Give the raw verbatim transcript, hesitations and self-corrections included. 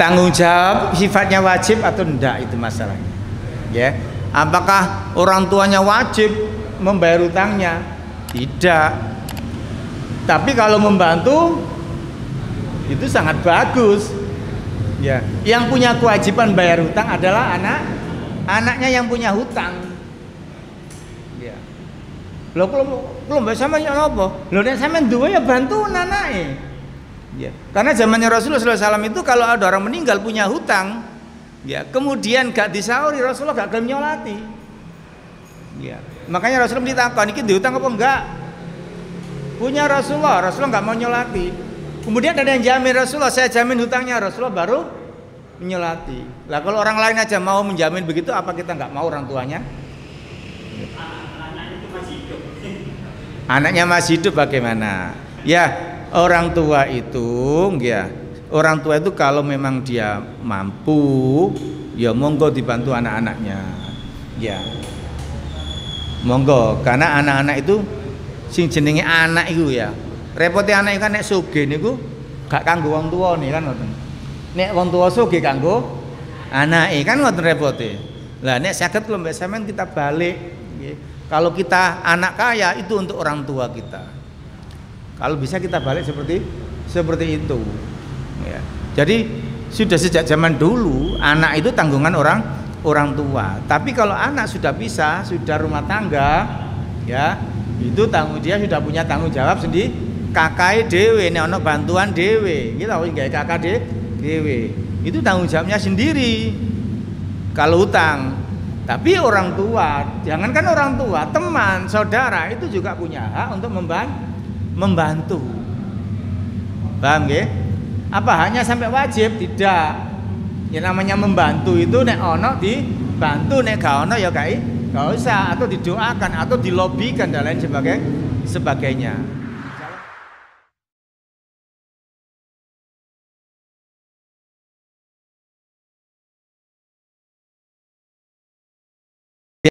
tanggung jawab sifatnya wajib atau enggak itu masalahnya, ya. Apakah orang tuanya wajib membayar utangnya? Tidak. Tapi kalau membantu itu sangat bagus, ya. Yang punya kewajiban bayar utang adalah anak anaknya yang punya hutang. Ya. Loh, kalau belum sama ya apa? Loh, nek sampean duwe ya bantu anake. Ya. Karena zamannya Rasulullah shallallahu alaihi wasallam itu kalau ada orang meninggal punya hutang, ya, kemudian gak disauri, Rasulullah gak gelem nyolati, ya. Makanya Rasulullah ditakon, "Iki dihutang apa enggak?" Punya Rasulullah, Rasulullah gak mau nyolati. Kemudian ada yang jamin Rasulullah, "Saya jamin hutangnya." Rasulullah baru menyolati. Lah kalau orang lain aja mau menjamin begitu, apa kita gak mau orang tuanya? Anaknya masih hidup. Anaknya masih hidup bagaimana? Ya. Orang tua itu, ya, orang tua itu kalau memang dia mampu, ya monggo dibantu anak-anaknya, ya, monggo. Karena anak-anak itu, sing jenenge anak itu ya, repotnya anak itu kan nek sugih niku, gak kanggo wong tua nih kan, nek wong tua sugih kanggo anak itu kan ngoten repotnya. Lah nek saged kula mbek sampean kita balik, ya. Kalau kita anak kaya itu untuk orang tua kita. Kalau bisa kita balik seperti seperti itu, ya. Jadi sudah sejak zaman dulu anak itu tanggungan orang orang tua. Tapi kalau anak sudah pisah, sudah rumah tangga, ya itu tanggung dia sudah punya tanggung jawab sendiri. Kakak dewe, nek ono bantuan dewe, kita wis gawe kakak dewe. Itu tanggung jawabnya sendiri. Kalau utang, tapi orang tua, jangankan orang tua, teman, saudara itu juga punya hak untuk membantu. membantu paham nggih? Apa hanya sampai wajib? Tidak. Yang namanya membantu itu nek ono dibantu, nek gak ono ya gak usah, atau didoakan atau dilobikan dan lain sebagainya.